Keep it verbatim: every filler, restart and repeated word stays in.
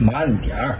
慢点儿。